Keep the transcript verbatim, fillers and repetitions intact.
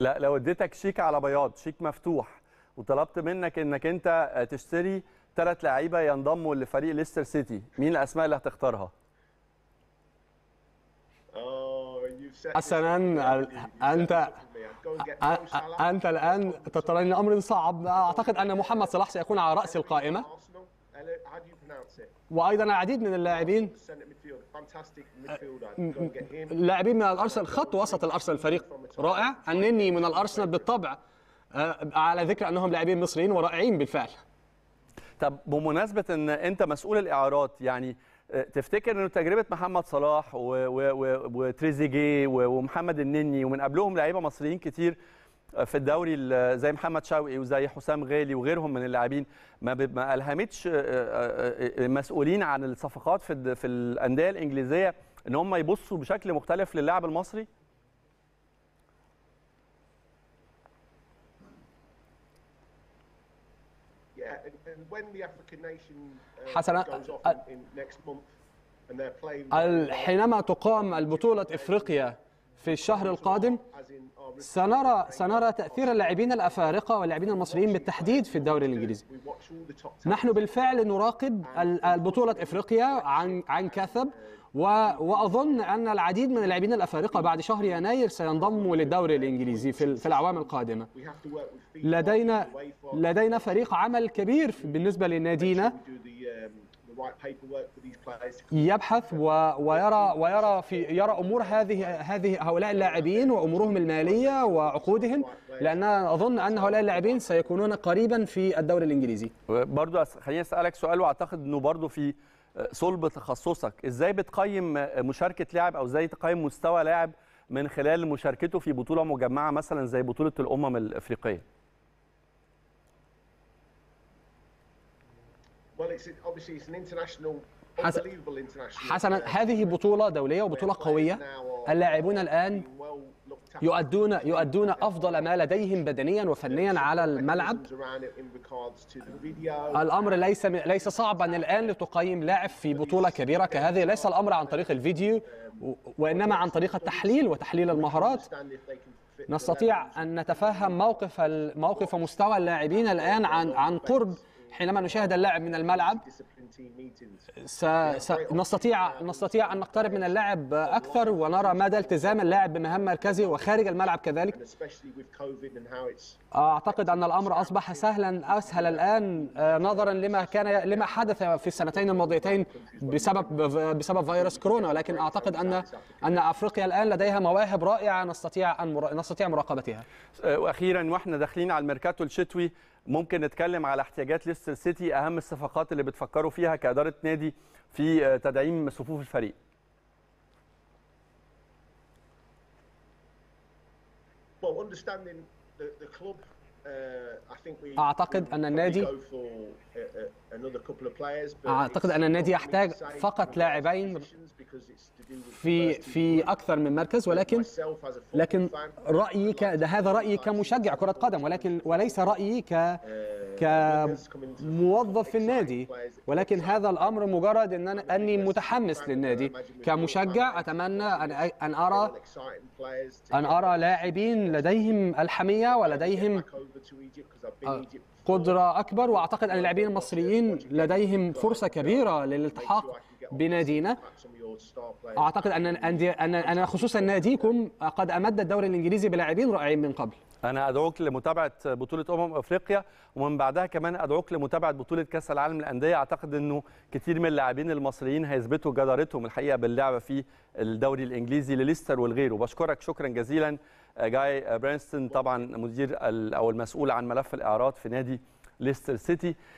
لا لو اديتك شيك على بياض، شيك مفتوح، وطلبت منك انك انت تشتري ثلاث لعيبه ينضموا لفريق ليستر سيتي، مين الاسماء اللي هتختارها؟ حسنا انت انت الان ترى امر صعب. اعتقد ان محمد صلاح سيكون على راس القائمه، وايضا العديد من اللاعبين اللاعبين من الارسنال، خط وسط الارسنال فريق رائع. النني من الارسنال بالطبع، على ذكر انهم لاعبين مصريين ورائعين بالفعل. طب بمناسبه ان انت مسؤول الاعارات، يعني تفتكر انه تجربه محمد صلاح وتريزيجيه ومحمد النني ومن قبلهم لعيبه مصريين كتير في الدوري زي محمد شوقي وزي حسام غالي وغيرهم من اللاعبين، ما الهمتش المسؤولين عن الصفقات في في الانديه الانجليزيه ان هم يبصوا بشكل مختلف للاعب المصري؟ حسنا، حينما تقام البطولة إفريقيا في الشهر القادم سنرى سنرى تأثير اللاعبين الأفارقة واللاعبين المصريين بالتحديد في الدوري الإنجليزي. نحن بالفعل نراقب البطولة إفريقيا عن عن كثب، وأظن أن العديد من اللاعبين الأفارقة بعد شهر يناير سينضموا للدوري الإنجليزي في في الأعوام القادمة. لدينا لدينا فريق عمل كبير بالنسبة لنادينا يبحث ويرى ويرى في يرى امور هذه هذه هؤلاء اللاعبين وامورهم الماليه وعقودهم، لان اظن ان هؤلاء اللاعبين سيكونون قريبا في الدوري الانجليزي. برضه خليني اسالك سؤال، واعتقد انه برضه في صلب تخصصك، ازاي بتقيم مشاركه لاعب او ازاي تقيم مستوى لاعب من خلال مشاركته في بطوله مجمعه مثلا زي بطوله الامم الافريقيه؟ حسنا، هذه بطولة دولية وبطولة قوية. اللاعبون الآن يؤدون يؤدون أفضل ما لديهم بدنيا وفنيا على الملعب. الأمر ليس ليس صعبا الآن لتقيم لاعب في بطولة كبيرة كهذه، ليس الأمر عن طريق الفيديو وإنما عن طريق التحليل وتحليل المهارات. نستطيع أن نتفهم موقف موقف مستوى اللاعبين الآن عن عن قرب. حينما نشاهد اللاعب من الملعب سنستطيع نستطيع أن نقترب من اللاعب أكثر ونرى مدى التزام اللاعب بمهام مركزه وخارج الملعب كذلك. أعتقد أن الأمر أصبح سهلا أسهل الآن نظرا لما كان لما حدث في السنتين الماضيتين بسبب بسبب فيروس كورونا، ولكن أعتقد أن أن أفريقيا الآن لديها مواهب رائعة نستطيع أن نستطيع مراقبتها. وأخيرا، وإحنا داخلين على الميركاتو الشتوي، ممكن نتكلم على احتياجات ليستر سيتي، أهم الصفقات اللي بتفكروا فيها كإدارة نادي في تدعيم صفوف الفريق؟ أعتقد أن النادي أعتقد أن النادي يحتاج فقط لاعبين في في أكثر من مركز، ولكن لكن رأيي ك... هذا رأيي كمشجع كرة قدم، ولكن وليس رأيي ك كموظف في النادي، ولكن هذا الأمر مجرد أن أني متحمس للنادي كمشجع. أتمنى أن أن أرى أن أرى لاعبين لديهم الحمية ولديهم قدرة أكبر، وأعتقد أن اللاعبين المصريين لديهم فرصة كبيرة للالتحاق بنادينا. أعتقد أن أن خصوصا ناديكم قد أمد الدوري الإنجليزي بلاعبين رائعين من قبل. أنا أدعوك لمتابعة بطولة أمم أفريقيا، ومن بعدها كمان أدعوك لمتابعة بطولة كأس العالم للأندية. أعتقد أنه كتير من اللاعبين المصريين هيثبتوا جدارتهم الحقيقة باللعبة في الدوري الإنجليزي لليستر والغيره. بشكرك شكرا جزيلا جاي برانستون، طبعا مدير أو المسؤول عن ملف الإعارات في نادي ليستر سيتي.